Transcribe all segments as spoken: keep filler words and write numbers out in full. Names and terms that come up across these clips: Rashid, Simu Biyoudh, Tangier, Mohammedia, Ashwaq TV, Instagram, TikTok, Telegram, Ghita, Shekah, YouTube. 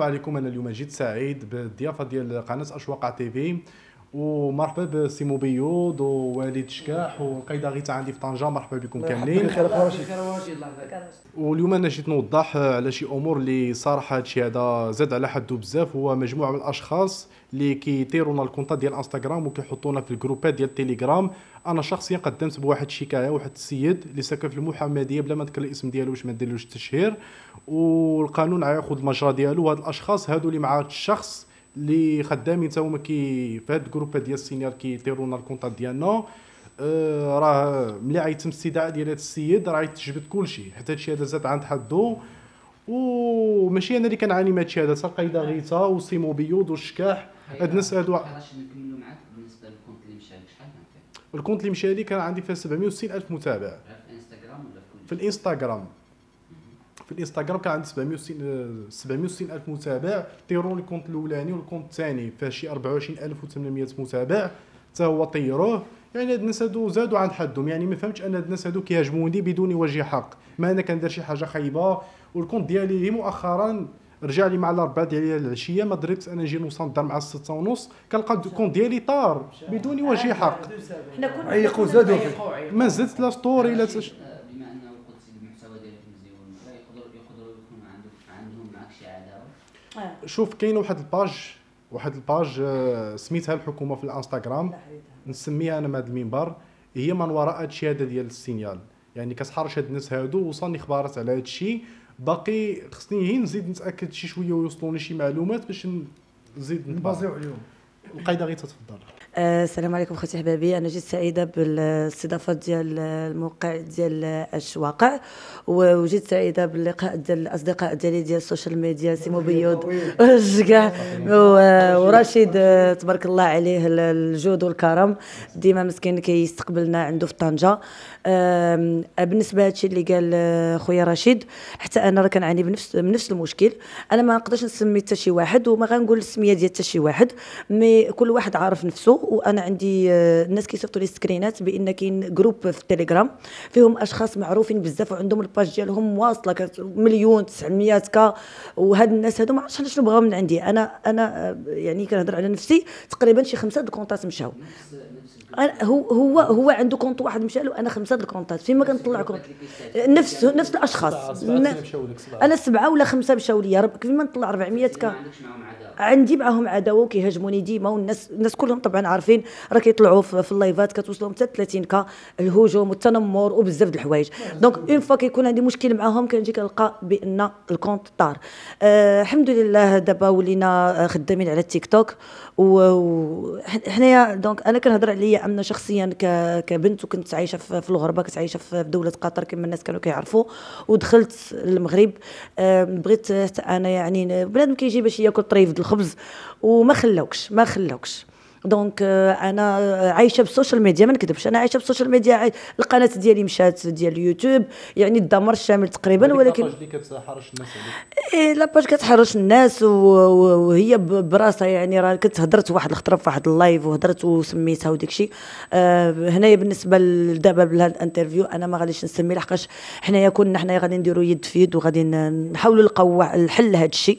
عليكم. انا اليوم جيت سعيد بالضيافه ديال قناه اشواق تي في، ومرحبا بسيمو بيوض ووالد شكاح والقيده غيتا عندي في طنجه. مرحبا بكم كاملين. بخير خويا رشيد. واليوم انا جيت نوضح على شي امور اللي صراحه هادشي هذا زاد على حده بزاف. هو مجموعه من الاشخاص اللي كيطيرونا الكونطا ديال انستغرام وكيحطونا في الجروبات ديال تيليجرام. انا شخصيا قدمت بواحد الشكايه، واحد السيد اللي ساكن في المحمديه بلا ما نذكر الاسم ديالو باش ما نديرلوش التشهير، والقانون غياخذ المجرى ديالو. هاد الاشخاص هادو اللي مع هاد الشخص اللي خدامين تا هما كي في هاد الجروبات ديال السينيور كيطيرونا الكونطا ديالنا، أه راه ملي غيتم الاستدعاء ديال هاد السيد راه غيتجبد كلشي، حيت هادشي هذا زاد عند حدو. وماشي انا اللي كنعاني من هادشي هذا، تا القيده غيتا وسيمو بيوض والشكاح هاد الناس هادو. رشيد نكملو معاك بالنسبه للكونت اللي مشى لك، شحال كان الكونت اللي مشى لي؟ كان عندي فيها سبعمية وستين ألف متابع. في الانستغرام ولا في الانستغرام؟ في الانستغرام كان عندي سبعمية وستين ألف متابع. طيروا الكونت الاولاني والكونت الثاني فيه شي أربعة وعشرين ألف وثمانمية متابع حتى هو طيروه. يعني هاد الناس هادو زادوا عند حدهم. يعني ما فهمتش ان هاد الناس هادو كيهاجموني بدون وجه حق، ما انا كندير شي حاجه خايبه. والكونت ديالي مؤخرا رجع لي مع الاربعه ديال العشيه، ما دريتش انا نجي نوصل الدار مع السته ونص كنلقى الكونت ديالي طار بدون وجه حق. حنا كنا عيقوا زادوا ما زدت لا ستوري لا تش... بما انه قلت المحتوى ديالك مزيون، يقدروا يقدروا يكون عندهم عندهم معك شي عداوه. شوف كاين واحد الباج واحد الباج سميتها الحكومه في الانستغرام، نسميها انا من هذا المنبر، هي من وراء هادشي هذا ديال السينيال. يعني كتحرش هاد الناس هادو، وصلني اخبارات على هادشي، باقي خصني غير نزيد نتاكد شي شويه ويوصلوني شي معلومات باش نزيد نبازيو عليهم. القايده غير تتفضل. السلام عليكم خوتي حبابي، انا جيت سعيده بالاستضافه ديال الموقع ديال اشواق، وجيت سعيده باللقاء ديال الاصدقاء ديالي ديال السوشيال ميديا، سيمو بيوض والشكاح ورشيد، تبارك الله عليه الجود والكرم، ديما مسكين كيستقبلنا عنده في طنجه. بالنسبه لهادشي اللي قال خويا رشيد، حتى انا راه كنعاني بنفس من نفس المشكل. انا ما نقدرش نسمي حتى شي واحد وما غنقول السميه ديال حتى شي واحد، مي كل واحد عارف نفسه. وانا عندي الناس كيصيفطوا لي سكرينات بان كاين جروب في التليجرام فيهم اشخاص معروفين بزاف وعندهم الباج ديالهم واصله مليون تسعمية كا، وهاد الناس هادو ما عرفتش شنو بغاو من عندي. انا انا يعني كنهضر على نفسي، تقريبا شي خمسه د الكونطات مشاو. هو هو هو عنده كونط واحد مشى له، انا خمسه د الكونطات فين ما كنطلع كونط نفس نفس الاشخاص. انا سبعه ولا خمسه مشاو ليا فين ما نطلع أربعمية كا، عندي معاهم عداوه وكيهاجموني ديما. والناس الناس كلهم طبعا عارفين راه كيطلعوا في اللايفات كتوصلهم حتى ثلاثين كا، الهجوم والتنمر وبزاف د الحوايج. دونك اون فوا كيكون عندي مشكل معاهم كنجي كنلقى بان الكونط طار. أه الحمد لله دابا ولينا خدامين على التيك توك وحنايا. دونك انا كنهضر عليا انا شخصيا كبنت، وكنت عايشه في الغربه، كنت عايشه في دوله قطر كما الناس كانوا كيعرفوا، ودخلت المغرب. أه بغيت حتى انا يعني بنادم كيجي باش ياكل طريف د الخبز وما خلاوكش ما خلاوكش. دونك انا عايشه بالسوشيال ميديا، ما نكذبش انا عايشه بالسوشيال ميديا. القناه ديالي مشات ديال اليوتيوب، يعني الدمار الشامل تقريبا. ولكن لاباج اللي كتحرش الناس ايه لاباج كتحرش الناس وهي براسها. يعني راه كنت هضرت واحد الخطره في واحد اللايف وهضرت وسميتها وداك الشيء. آه هنايا بالنسبه لدابا بهذا الانترفيو انا ما غاديش نسمي، لحقاش حنايا كنا حنايا غادي نديروا يد في يد وغادي نحاولوا نلقاو الحل لهذا الشيء.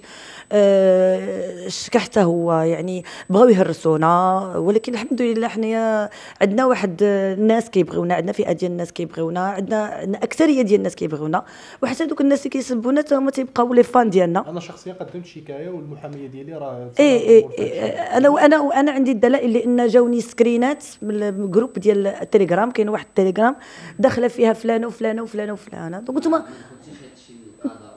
أه شكحته هو يعني بغاو يهرسونا، ولكن الحمد لله حنايا عندنا واحد الناس كيبغيونا، عندنا فئه ديال الناس كيبغيونا، عندنا اكثريه ديال الناس كيبغيونا. وحتى دوك الناس اللي كيسبونا حتى هما تيبقاو لي فان ديالنا. انا شخصيا قدمت شكايه والمحاميه ديالي راه اي اي انا وانا وانا عندي الدلائل، لان جاوني سكرينات من الجروب ديال التليجرام. كاين واحد التليجرام داخله فيها فلانه وفلانه وفلانه وفلانه. دونك نتوما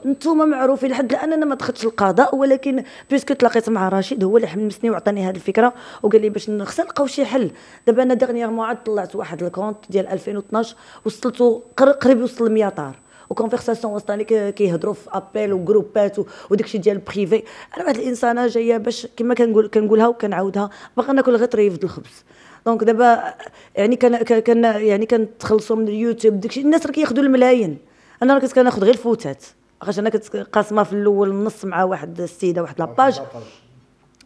نتوما معروفين لحد الان. انا ما دخلتش القضاء، ولكن بيسكو تلاقيت مع رشيد هو اللي حمسني وعطاني هذه الفكره وقال لي باش نخسر نلقاو شي حل. دابا انا ديغنيغمون عاد طلعت واحد الكونت ديال ألفين واثناش وصلتو قريب يوصل مية طار، وكونفيرساسيون وسطاني كيهضروا في ابل وجروبات وداكشي ديال بريفي. انا واحد الانسانه جايه باش كما كنقول كنقولها وكنعاودها، باغا ناكل غير طريف د الخبز. دونك دابا يعني كان كان يعني كنتخلصوا من اليوتيوب داكشي، الناس راه كياخذوا الملايين، انا راه كنت كناخذ غير الفوتات، خاطر انا كنت قاسمه في الاول النص مع واحد السيده واحد لاباج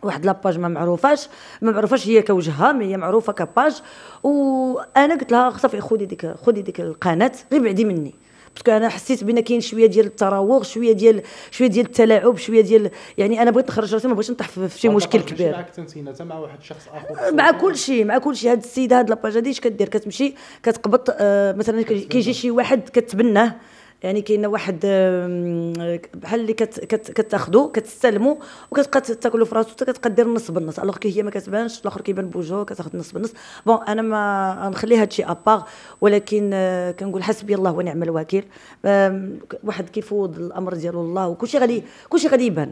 واحد لاباج ما معروفاش ما معروفاش هي كوجهها، ما هي معروفه كباج. وانا قلت لها صافي خذي ديك خذي ديك القناه غير بعدي مني، باسكو انا حسيت بان كاين شويه ديال التراوغ، شويه ديال شويه ديال التلاعب، شويه ديال يعني انا بغيت نخرج راسي، ما بغيتش نطيح في شي مشكل كبير. معك تنسينا حتى مع واحد الشخص اخر، مع كلشي مع كلشي. هاد السيده هاد لاباج هادي اش كدير؟ كتمشي كتقبط آه مثلا كيجي شي واحد كتبناه، يعني كاين واحد بحال اللي كتاخذو كتستلمو وكتبقى تاكلو في راسو حتى كتقدر نص بالنص، الوغ كي هي ما كتبانش، الاخر كيبان بوجهو كتاخذ نص بالنص. بون انا ما نخلي هادشي ابار، ولكن كنقول حسبي الله ونعم الوكيل. واحد كيفوض الامر ديالو الله وكلشي غادي كلشي غادي يبان.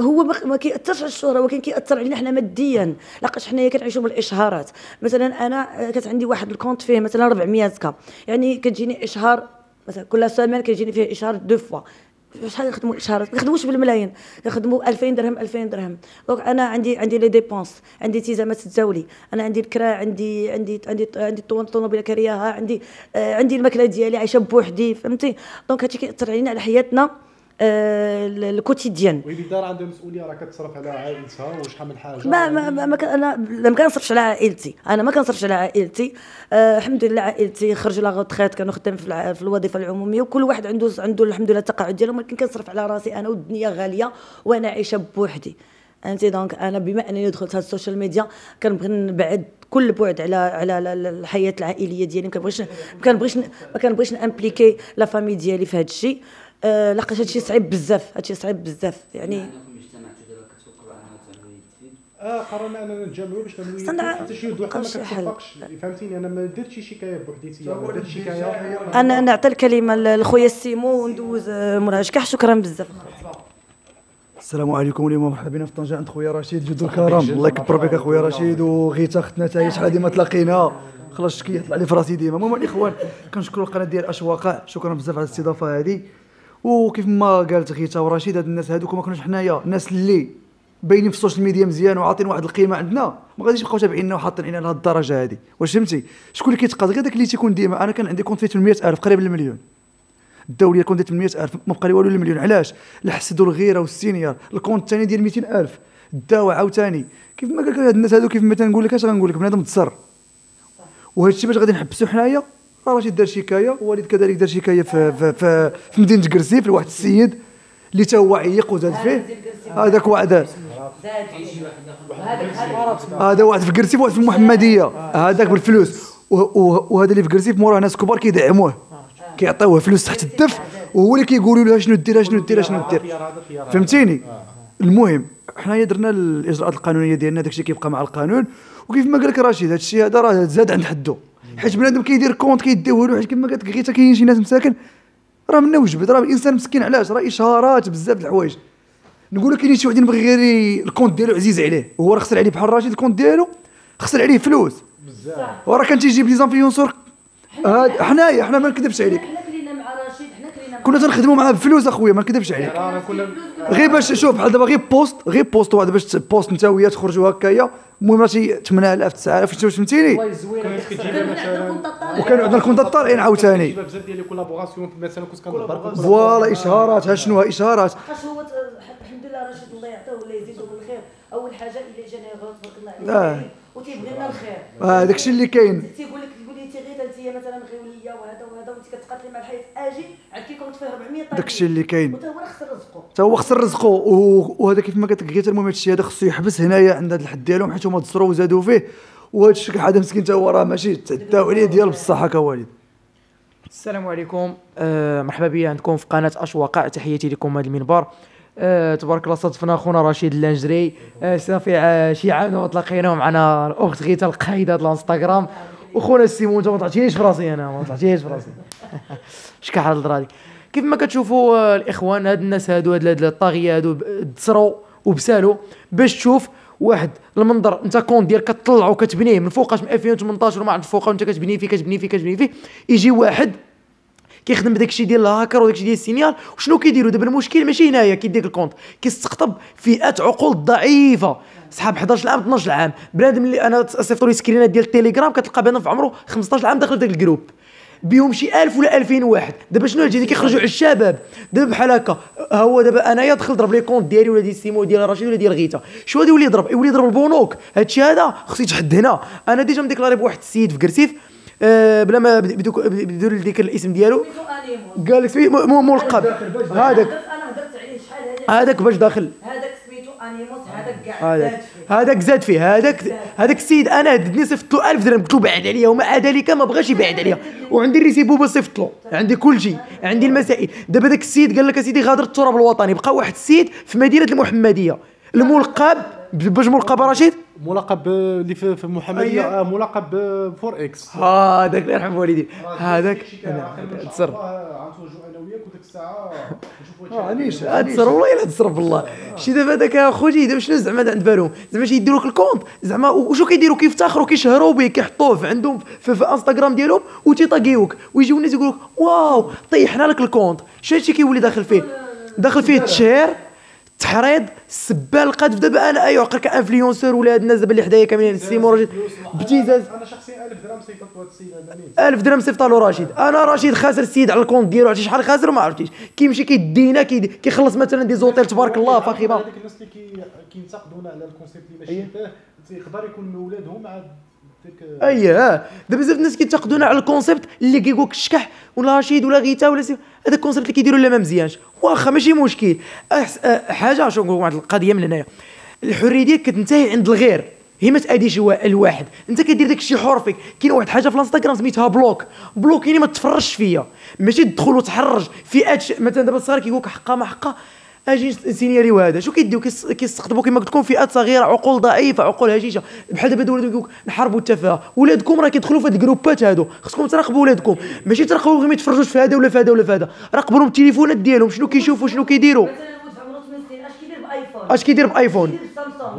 هو ما كيأثرش على الشهرة، ولكن كيأثر علينا حنا ماديا، لقاش حنايا كنعيشوا بالاشهارات. مثلا انا كانت عندي واحد الكونت فيه مثلا أربعمية كا، يعني كتجيني اشهار مثلا كل سيمين كيجيني فيه اشهار دو فوا. شحال كنخدموا الاشهارات؟ ما كنخدموش بالملايين، كنخدموا ألفين درهم ألفين درهم. دونك انا عندي عندي لي ديبونس، عندي التزامات تزاولي، انا عندي الكراع، عندي عندي عندي عندي الطوموبيله كرياها، عندي آه عندي الماكله ديالي، عايشه بوحدي، فهمتي؟ دونك هادشي كيأثر علينا على حياتنا الكوتيديان. وي بالدار عندها مسؤوليه، راه كتصرف على عائلتها وشحال من حاجه. ما ما ما, ما انا ما كنصرفش على عائلتي، انا ما كنصرفش على عائلتي. أه الحمد لله عائلتي خرجوا لا غوتريت، كانوا خدام في, في الوظيفه العموميه، وكل واحد عنده عنده الحمد لله التقاعد ديالهم، ولكن كنصرف على راسي انا، والدنيا غاليه وانا عايشه بوحدي. انت دونك انا بما انني دخلت هاد السوشيال ميديا كنبغي نبعد كل بعد على على الحياه العائليه ديالي، ما كنبغيش ما كنبغيش ما كنبغيش نامبليكي لا فامي ديالي في هاد الشيء. أه لقاش هادشي صعيب بزاف، هادشي صعيب بزاف يعني. يعني في المجتمع دابا كتوقعوا على تنوير التيد. اه قررنا اننا نتجمعوا باش تنوير، حتى شي وحده ما كتوافقش، فهمتيني؟ انا ما درتش شكايه بوحديتي، ما درتش شكايه. انا نعطي الكلمه لخويا سيمو وندوز موراها. شكاح شكرا بزاف. السلام عليكم، اليوم مرحبا بنا في طنجة عند خويا رشيد جد الكرم، الله يكبر بك اخويا رشيد. وغيتا اختنا حتى هي شحال هادي ما تلاقينا، خلاص الشكيه طلع لي في راسي ديما. المهم الاخوان كنشكروا القناه ديال أشواق، شكرا بزاف على الاستضافه هذه. وكيف ما قالت غيتا ورشيد، هاد الناس هادوك ما كناش حنايا الناس اللي باينين في السوشيال ميديا مزيان وعاطين واحد القيمه عندنا، ما غاديش يبقاو تابعينا وحاطين عينا لهاد الدرجه هادي. واش فهمتي شكون اللي كيتقاد؟ غير داك اللي تيكون ديما. انا كان عندي كونت فيه ثمنمية الف قريب المليون الدوليه، كونت ثمنمية الف ما بقى لي والو للمليون. علاش؟ الحسد والغيره والسينيار. الكونت الثاني ديال ميتين الف الدواء عاوتاني. كيف ما قال هاد الناس هادو، كيف ما تنقول لك اش غنقول لك، بنادم تسر. وهذا الشيء باش غادي نحبسو حنايا. راه رشيد دار شكايه، والد كذلك دار شكايه في في في, في مدينه كرسي، في واحد السيد اللي تا هو عيق وزاد فيه. هذاك واحد هذا واحد في كرسي، واحد في المحمديه، هذاك بالفلوس، وهذا اللي في كرسي موراه ناس كبار كيدعموه، كيعطيوه فلوس تحت الدف، وهو اللي كيقولوا له شنو دير شنو دير شنو دير، فهمتيني؟ المهم حنايا درنا الاجراءات القانونيه ديالنا، داك الشيء كيبقى مع القانون. وكيف ما قال لك رشيد، هذا الشيء هذا راه زاد عند حده، حيت بنادم كيدير كونت كيديوه له. حيت كما قالت غيتا كاين شي ناس مساكن راه منا وجبد، راه الانسان مسكين. علاش؟ راه اشهارات بزاف د الحوايج. نقول لك كاين شي واحد يبغي غير الكونت ديالو عزيز عليه، وهو راه خسر عليه بحال رشيد، الكونت ديالو خسر عليه فلوس بزاف، وراه كان تيجيب لي زانفلونسور. حنايا حنا ما نكذبش عليك، حنا كلينا مع رشيد، حنا كلينا كنا تنخدموا معاه بفلوس اخويا، ما نكذبش عليك. غير باش شوف بحال دابا غير بوست غير بوست واحد باش بوست انت وياه تخرجوا هكايا. المهم شي ثمنمية الف تسعة الاف، شفتوا فهمتيني؟ وكانوا عندنا الكونطات طالعين عاوتاني بزاف ديال لي كولابوراسيون. مثلا كنت كنهضر فوالا اشهارات. ها شنو ها اشهارات؟ لقاش هو الحمد لله رشيد الله يعطيه ولا يزيدو بالخير. اول حاجه الا جينيرو تبارك الله عليه وتيبغي لنا الخير، اه داكشي اللي كاين. تيقول لك تقول لي تيغيتا انت مثلا غيوليه وهذا وهذا، وانت كتقاتلي مع الحياه. اجي عاد كيكون فيه أربعمية طالب، داكشي اللي كاين. وتا هو خسر رزقه، تا هو خسر رزقه. وهذا كيف ما قالت لك غيتا، المهم هذا الشيء هذا خصو يحبس هنايا عند هذا الحد ديالهم، حيت هما تزرو وزادوا فيه. وهذا الشيء هذا مسكين تا هو راه ماشي تعداو عليه ديال بصح هكا والد. السلام عليكم، أه مرحبا بيا عندكم في قناه أشواق، تحياتي لكم هذا المنبر. أه تبارك الله صادفنا خونا رشيد اللنجري، أه صافي شي عام وتلاقينا معنا الاخت غيتا القايده ديال الانستغرام، وخونا السيمو انت ما طلعتيش في راسي، انا ما طلعتيش في راسي. شكا حال الدراري كيف ما كتشوفوا الاخوان، هاد الناس هادو هاد الطاغيه هادو تسروا وبسالوا باش تشوف واحد المنظر انت كون ديالك كطلعه وكتبنيه من فوقاش من ألفين وثمنطاش وما عند فوقه وانت كتبنيه فيه كتبنيه فيه كتبنيه فيه، يجي واحد كيخدم بداك الشيء ديال الهاكر وداك الشيء ديال السينيال. وشنو كيديروا دابا؟ المشكل ماشي هنايا كيديك الكونت، كيستقطب فئات عقول ضعيفه، صحاب حداش عام اثناش عام. بنادم اللي انا صيفطوا لي سكرينات ديال التليجرام كتلقى بنادم في عمره خمسطاش عام داخل داك الجروب بهم شي ألف ولا ألفين واحد. دابا شنو الجديد كيخرجوا على الشباب دابا بحال هكا، ها هو دابا انايا دخل ضرب لي كونت ديالي ولا ديال سيمو ديال رشيد ولا ديال غيتا، شو غادي يولي يضرب؟ يولي يضرب البنوك. هادشي هذا خصو يتحد هنا. انا ديجا مديكلاري بواحد السيد في كرسيف أه بلا ما بدون ذكر الاسم ديالو، قال لك سميتو ملقب هذاك، انا هضرت عليه شحال هذاك هذاك باش داخل هذاك سميتو انيموس هذاك كاع هذاك هذاك زاد فيه هذاك هذاك السيد. انا هددني صيفط له ألف درهم قلت له بعد عليا وما عدا ذلك ما بغاش يبعد عليا، وعندي الريسيبوبه صيفط له، عندي كل شيء، عندي المسائل. دابا ذاك السيد قال لك اسيدي غادر التراب الوطني. بقى واحد السيد في مدينه المحمديه الملقب باش ملقب رشيد، ملقب اللي في محمديه ملقب فور اكس. اه هذاك الله يرحم والديه هذاك تسر. غنتوجوا انا وياك وديك الساعه نشوفوا علاش تسر، والله الا تسر بالله. شتي دابا هذاك اخوتي دابا شنو زعما عند بالهم زعما يديروا لك الكونت زعما وشو كيديروا؟ كيفتخروا كيشهروا به كيحطوه عندهم في, في انستغرام ديالهم وتيطاكيوك ويجيو الناس يقولوا لك واو طيحنا لك الكونت. شنو هادشي كيولي داخل فيه؟ داخل فيه التشهير تحريض السبالقه. دابا انا اي عقلك انفلونسور ولا هاد الناس دابا اللي حدايا كاملين السيمو رشيد بتيزاز. انا شخصيا ألف درهم صيفطت لهاد السيد هذا، ألف درهم صيفطها له رشيد. انا رشيد خاسر السيد على الكونت ديالو، عرفتي شحال خاسر؟ ما عرفتيش. كيمشي كيدينا كيخلص مثلا دي زوطيل تبارك الله فخيبه. هذوك الناس اللي كينتقدونا على الكونسيبت اللي ماشي فيه تيقدر يكون من ولادهم مع ديك. اييه دابا بزاف الناس كينتقدونا على الكونسيبت اللي كيقول لك الشكح ولا رشيد ولا غيتا ولا سيمو، هذاك الكونسيبت اللي كيديروا لا ما مزيانش. واخا ماشي مشكل. حاجه شنو نقول لكم واحد القضيه من هنايا، الحريه ديالك كتنتهي عند الغير، هي ما تاديش الواحد. انت كدير داك الشيء حرفك. كاين واحد الحاجه في الانستغرام سميتها بلوك، بلوك يعني ما تفرجش فيا، ماشي تدخل وتحرج فئات. مثلا دابا الصغار كيقول لك حقه ما حقه اجي سينيريو هذا، شو كيديو؟ كيستقطبوا كما قلت لكم فئات صغيره، عقول ضعيفه، عقول هشيشه. بحال دابا الولاد كيقول لك نحاربوا التفاهه. ولادكم راه كيدخلوا في هاد الجروبات هادو، خصكم تراقبوا ولادكم، ماشي تراقبوا غير ما يتفرجوش في هذا ولا في هذا ولا في هذا. راقبوا لهم التليفونات ديالهم، شنو كيشوفوا شنو كيديروا. مثلا ولد عمره ثمانية سنين اش كيدير بايفون؟ اش كيدير بايفون؟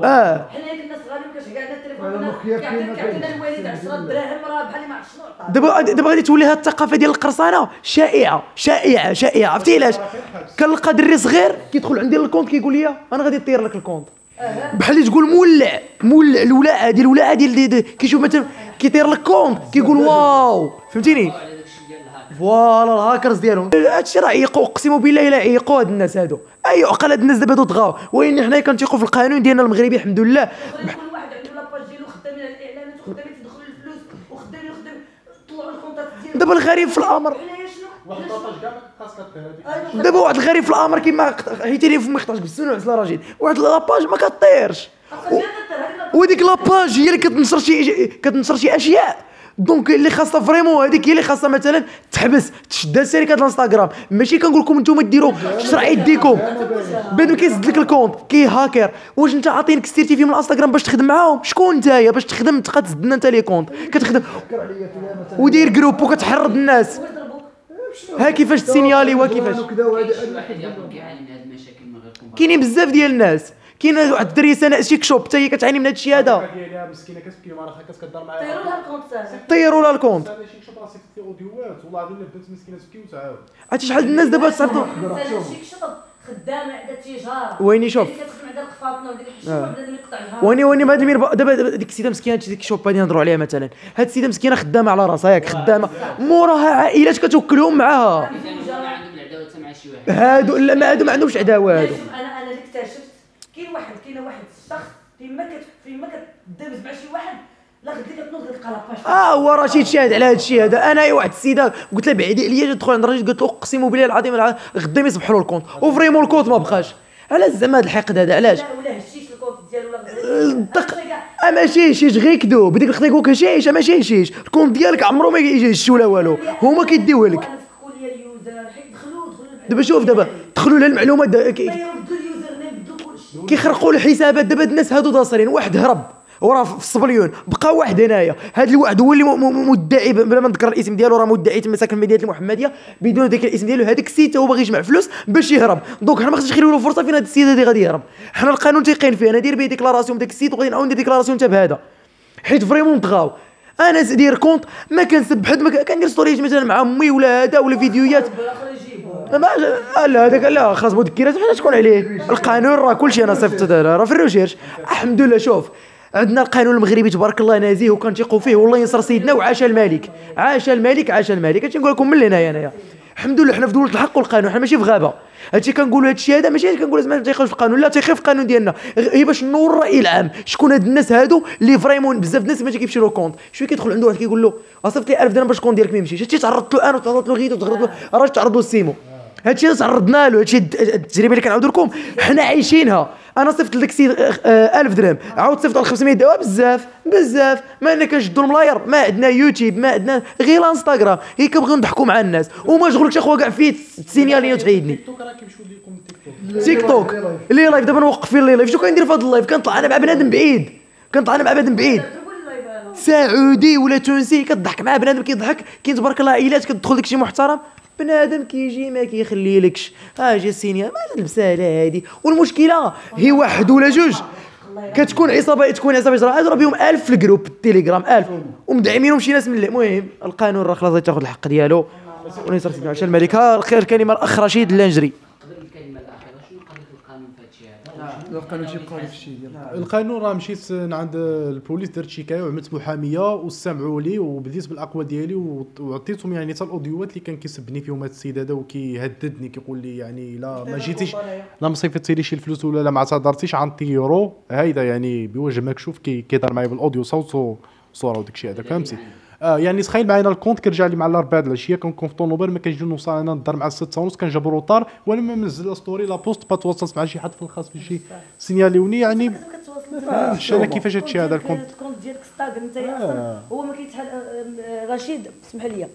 اه حنا هاد الناس غالبا كتكاع على التليفون، كيعطينا الوالد عشرة دراهم راه بحال ما عرفت شنو عطاه. دابا دابا غادي تولي هاد الثقافه ديال القرصنه شائعه شائعه شائعه. عرفتي علاش؟ كنلقى دري صغير كيدخل عندي للكونت كيقول لي انا غادي نطير لك الكونت، بحال تقول مولع مولع الولاعه ديال الولاعه ديال كيشوف مثلا كيطير لك كونت كيقول واو. فهمتيني؟ فوالا الهاكرز ديالهم هادشي راه عيقوا، اقسم بالله الا عيقوا هاد الناس هادو. اي عقل هاد الناس دابا تغاو. وين حنايا كنتيقوا في القانون ديالنا المغربي الحمد لله. كل واحد عنده لاباج ديالو خدام على الاعلانات وخدام تدخل الفلوس وخدام خدام طلعوا الكونتات ديالهم. دابا الغريب في الامر واحد لاباج كاع ما كتبقاش كطير. دابا واحد الغريب في الامر كيما هيتيني فمي خطاش بالسنه وعسله رشيد، واحد لاباج ما كطيرش وديك لاباج هي اللي كتنشر شي كتنشر شي اشياء. دونك اللي خاصه فريمون هذيك هي اللي خاصه مثلا تحبس تشدها شركه الانستغرام. ماشي كنقول لكم انتم ديروا شرع يديكم، بعد ما كيسد لك الكونت كي هاكر. واش انت عاطينك السيرتيفي من الانستغرام باش تخدم معاهم؟ شكون نتايا باش تخدم تبقى تسد لنا انت لي كونت كتخدم ودير جروب وكتحرض الناس؟ ها كيفاش تسينيالي؟ وا كيفاش كاينين بزاف ديال الناس. كاين واحد الدريه سناء شيكشوب حتى هي كتعاني من هذا الشيء هذا. الدريه ديالها مسكينه كتبكي مع راسها كتهضر معاها. طيروا لها الكونت سناء. طيروا لها الكونت. سناء شيكشوب راه صيفطت لي اوديوات والله العظيم الا بدات مسكينه تبكي وتعاود. عرفتي شحال الناس دابا صيفطوا. سناء شيكشوب خدامه عندها تجاره. ويني شوف. كتخدم عندها القفاطنه وديك الشوب بدا يقطع لها. ويني ويني هاد الميربا دابا ديك السيده مسكينه ديك الشوب اللي نهضروا عليها مثلا. هاد السيده مسكينه خدامه على راسها ياك خدامه موراها عائلات كتوكلهم معاها. هادو لا ما هادو ما عندهمش عداوه هادو. انا انا اللي اكتشفت كاين واحد كاين واحد الشخص فيما كت فيما كدابز مع شي واحد لا غدي كتنوض غير تقلباش. اه هو رشيد شاهد على هذا الشيء هذا. انا اي واحد السيده قلت لها بعدي عليا تدخل عند رشيد قلت له اقسم بالله العظيم غدا يصبحوا له الكونت وفريمون الكونت ما بقاش. علاش زعما هذا الحقد هذا؟ علاش؟ لا ولا هشيش الكونت ديالو ولا ماشي هشيش غير كذوب. هذيك الخطا يقول لك هشيش ماشي هشيش، الكونت ديالك عمره ما يجي يهش ولا والو، هما كيديوه لك. دابا شوف دابا دخلوا لها المعلومات كيخرقوا الحسابات. دابا الناس هادو داصرين، واحد هرب وراه في الصبليون بقى واحد هنايا، هذا الواحد هو اللي مدعي بلا ما نذكر الاسم ديالو، راه مدعي تما ساكن في مدينه المحمديه بدون ذاك الاسم ديالو. هذاك السيد هو باغي يجمع فلوس باش يهرب، دونك حنا ما خصناش نخليو له فرصه فين هذا السيد هذا غادي يهرب. حنا القانون تيقين فيه، انا دير به ديكلاراسيون داك السيد وغادي نعاون ندير ديكلاراسيون حتى بهذا، حيت فريمون طغاو. انا داير كونط ما كنسب حد، ما كندير ستوريج مثلا مع امي ولا هذا ولا فيديوهات ما لا هذاك لا خلاص مذكرات حنا شكون عليه القانون، راه كلشي انا صيفطت راه في الريشيرش الحمد لله. شوف عندنا القانون المغربي تبارك الله نازيه وكنثيقوا فيه والله ينصر سيدنا، وعاش الملك عاش الملك عاش الملك. هادشي نقول لكم من هنايا انايا الحمد لله حنا في دوله الحق والقانون، حنا ماشي في غابه. هادشي كنقولوا هادشي هذا ماشي كنقولوا زعما تيخاف القانون، لا تيخاف القانون ديالنا غير باش نور الراي العام. شكون هاد الناس هادو اللي فريمون بزاف الناس ما تيكيبش له كونط، شويه كيدخل عنده واحد كيقول له اصيفط لي ألف درهم باش الكونط ديالك ما يمشيش. هادشي تعرضت له انا وتعرضت له غيتا وتعرضت له راه تعرضوا لسيمو، هادشي تعرضنا له. هادشي التجربه اللي كنعاودوا لكم حنا عايشينها. انا صيفط لذاك السيد ألف درهم، عاود صيفط له خمسمية دواء بزاف بزاف. ما انا كنشدوا الملاير، ما عندنا يوتيوب ما عندنا غير انستغرام، غير كنبغيو نضحكوا مع الناس. وما شغلكش اخويا كاع في السينيالين وتعيدني. تيك توك راه كيمشيو ليكم تيك توك لي لايف. دابا نوقف فين لي لايف؟ شنو كندير في هذا اللايف؟ كنطلع انا مع بنادم بعيد، كنطلع انا مع بنادم بعيد سعودي ولا تونسي، كضحك مع بنادم كيضحك كاين تبارك الله عائلات كتدخل داك الشيء محترم، بنادم كيجي ما كيخليلكش ها جا السينيال ما تلبسها لا هادي. والمشكله هي واحد ولا جوج كتكون عصابه، تكون عصابه راه اضرب بهم ألف في الجروب التليجرام ألف ومدعمينهم شي ناس من اللي. المهم القانون راه خلاص تاخذ الحق ديالو ونصر سيدنا عشان الملك. ها الخير الكلمه الاخ رشيد اللنجري. الكلمه الاخيره شنو قضيه القانون في هادشي؟ القانون تيبقى في شي القانون راه مشيت عند البوليس درت شكايه وعملت محاميه واستمعوا لي وبديت بالاقوى ديالي وعطيتهم يعني حتى الاوديوات اللي كان كيسبني فيهم هذا السيد هذا وكيهددني كيقول لي يعني لا ما جيتيش لا ما صيفطتيليش الفلوس ولا لا ما اعتذرتيش غنطيرو هايدا يعني بوجه مكشوف كيهضر معايا بالاوديو صوت وصوره وداك الشيء هذا فهمتي. آه يعني تخيل معايا الكونت كيرجع لي مع الاربعه د العشيه، كنكون في طونوبيل ما كنجي نوصل انا للدار مع السته ونص كنجبروا الطار وانا ما منزل لا ستوري لا بوست با تواصلت مع شي حد في الخاص بشي سينياليوني يعني فهمتش انا كيفاش هادشي هذا الكونت ديالك ستاغ نتايا اصلا هو ما كيتحل. رشيد اسمح لي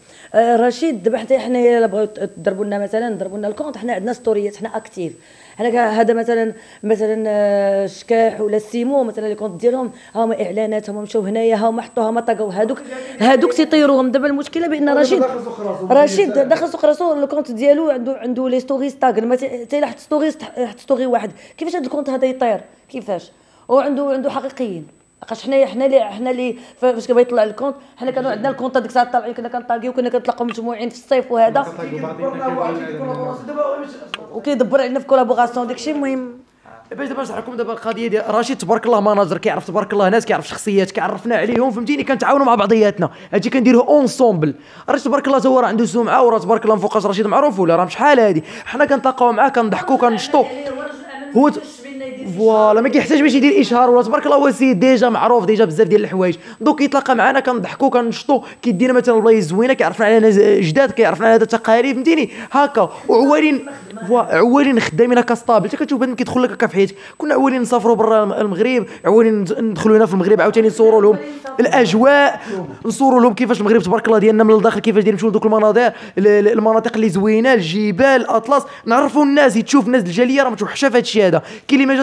رشيد دابا حتى حنايا الا بغاو تضربوا لنا مثلا ضربوا لنا الكونت، حنا عندنا ستوريات حنا اكتيف هنا هذا مثلا مثلا شكاح ولا سيمو مثلا اللي كنت ديرهم هما اعلانات هما مشاو هنايا هما حطوا هما طاقوا هذوك هذوك تيطيروهم. دابا المشكله بان رشيد رشيد دخل سوق راسو الكونت ديالو عنده عنده لي ستوري ستاغ حتى حط ستوري حط ستوري واحد كيفاش هذا الكونت هذا يطير كيفاش وعنده عنده حقيقيين؟ لقاش حنايا حنا اللي حنا اللي فاش كيبغي يطلع الكونت حنا كانوا عندنا الكونت هذيك الساعه طالعين كنا كنطاقيو كنا كنطلقوا مجموعين في الصيف وهذا وكيدبر علينا في كولابوراسيون داك الشيء. المهم باش دابا نشرح لكم دابا القضيه ديال رشيد تبارك الله ماناجر كيعرف تبارك الله ناس كيعرف شخصيات كيعرفنا عليهم فهمتيني كنتعاونوا مع بعضياتنا هادشي كنديروه اونسومبل. رشيد تبارك الله تا هو راه عنده سمعه وراه تبارك الله مفوقاش رشيد معروف ولا راه شحال هادي حنا كنتلاقاو معاه كنضحكوا كنشطوا هو فوالا ما كيحتاج باش يدير اشهار ولا تبارك الله هو السيد ديجا معروف ديجا بزاف ديال الحوايج. دوك كيتلاقى معنا كنضحكوا كنشطوا كيدينا مثلا بلايص زوينه كيعرفنا على جداد كيعرفنا على هذا التقارير فهمتيني هكا وعوالين عوالين خدامين هكا ستابل. انت كتشوف بنادم كيدخل لك هكا في حياتك. كنا عوالين نسافروا برا المغرب عوالين ندخلوا هنا في المغرب عاوتاني نصوروا لهم الاجواء نصوروا لهم كيفاش المغرب تبارك الله ديالنا من الداخل كيفاش داير نمشيو لدوك المناظر المناطق اللي زوينه الجبال الاطلس نعرفوا الناس تشوف الناس الجاليه راه متوحشه في هذا الشيء هذا. كاين اللي ما جا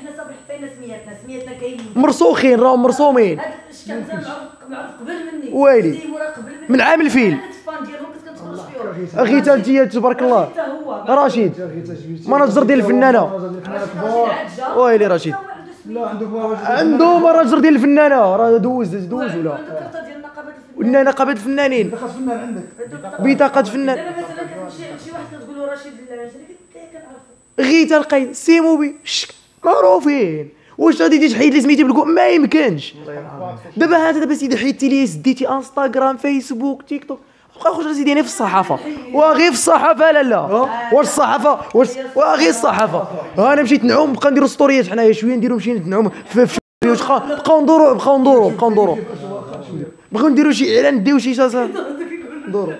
حنا صافي حطينا سمياتنا سمياتنا كاينين مرسوخين راهم مرسومين هذا الشكل معروف قبل مني ويلي من عام الفيل غيتا انت تبارك الله رشيد ماناجر ديال الفنانه ويلي رشيد لا عنده عنده ماناجر ديال الفنانه راه دوز دوز ولا قلنا نقابه الفنانين بطاقه فنان عندك بطاقه فنان شي واحد كتقول له رشيد كنعرفو غيتا لقيت سيمو بي معروفين واش غادي تجي تحيد لي سميتي بالكوم ما يمكنش. دابا هذا دابا سيدي حيدتي لي سديتي انستغرام فيسبوك تيك توك بقى خويا سيدي انا في الصحافه وغير في الصحافه لا لا واش الصحافه واش وغير الصحافه. انا مشيت نعوم بقى نديرو ستوريات حنايا شويه نديرو مشي نعوم بيوت بقاو ندورو بقاو ندورو بقاو ندورو بغيو نديرو شي اعلان نديو شي شاشه ندورو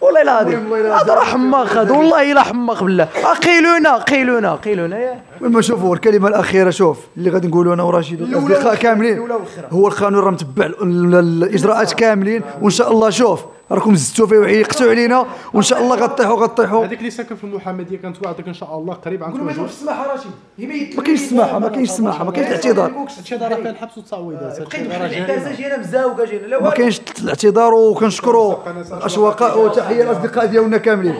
والله الا العظيم هذا راه حماق هذا والله الا حماق بالله قيلونا قيلونا قيلونا يا المهم شوفوا الكلمه الاخيره شوف اللي غادي نقولوا انا ورشيد الاصدقاء كاملين هو القانون راه متبع الاجراءات كاملين وان شاء الله شوف راكم زدتوا فيه وحيقتوا علينا وان شاء الله غطيحوا غطيحوا هذيك اللي ساكن في المحمديه كانت وعدك ان شاء الله قريب غنكون موجود السماحه رشيد ما كاينش السماحه ما كاينش السماحه ما كاينش الاعتذار هادشي راه فيه الحبس والتعويضات بقيت بحال العتازه جينا مزاوقه جينا ما كاينش الاعتذار وكنشكروا الاشواق وتحيه الاصدقاء ديالنا كاملين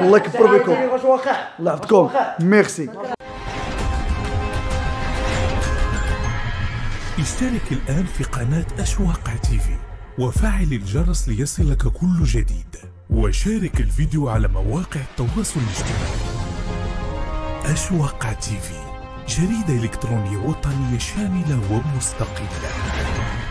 الله يكبر بكم الله يحفظكم ميرسي اشترك الان في قناه اشواق تي في وفعل الجرس ليصلك كل جديد وشارك الفيديو على مواقع التواصل الاجتماعي. أشواق تي في جريدة إلكترونية وطنية شاملة ومستقلة.